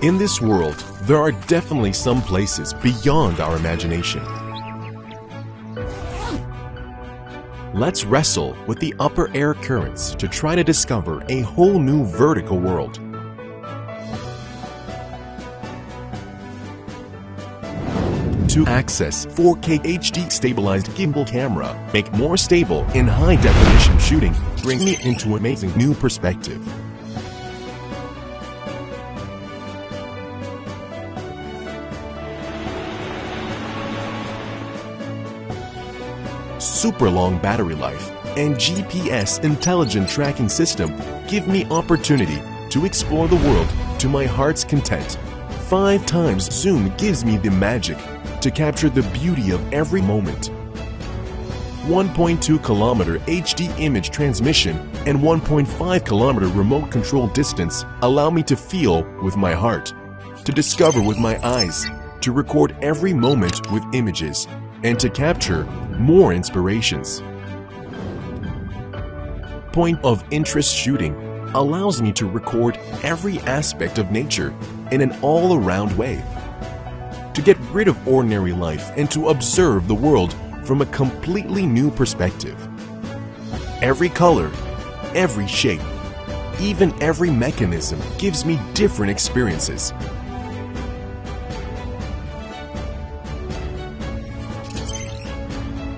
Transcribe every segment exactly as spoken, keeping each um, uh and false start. In this world, there are definitely some places beyond our imagination. Let's wrestle with the upper air currents to try to discover a whole new vertical world. To access four K H D stabilized gimbal camera, make more stable in high definition shooting, bring it into amazing new perspective. Super long battery life and G P S intelligent tracking system give me opportunity to explore the world to my heart's content. Five times zoom gives me the magic to capture the beauty of every moment. one point two kilometer H D image transmission and one point five kilometer remote control distance allow me to feel with my heart, to discover with my eyes, to record every moment with images, and to capture more inspirations. Point of interest shooting allows me to record every aspect of nature in an all-around way, to get rid of ordinary life and to observe the world from a completely new perspective. Every color, every shape, even every mechanism gives me different experiences.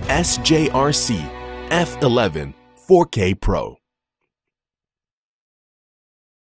S J R C F eleven four K Pro.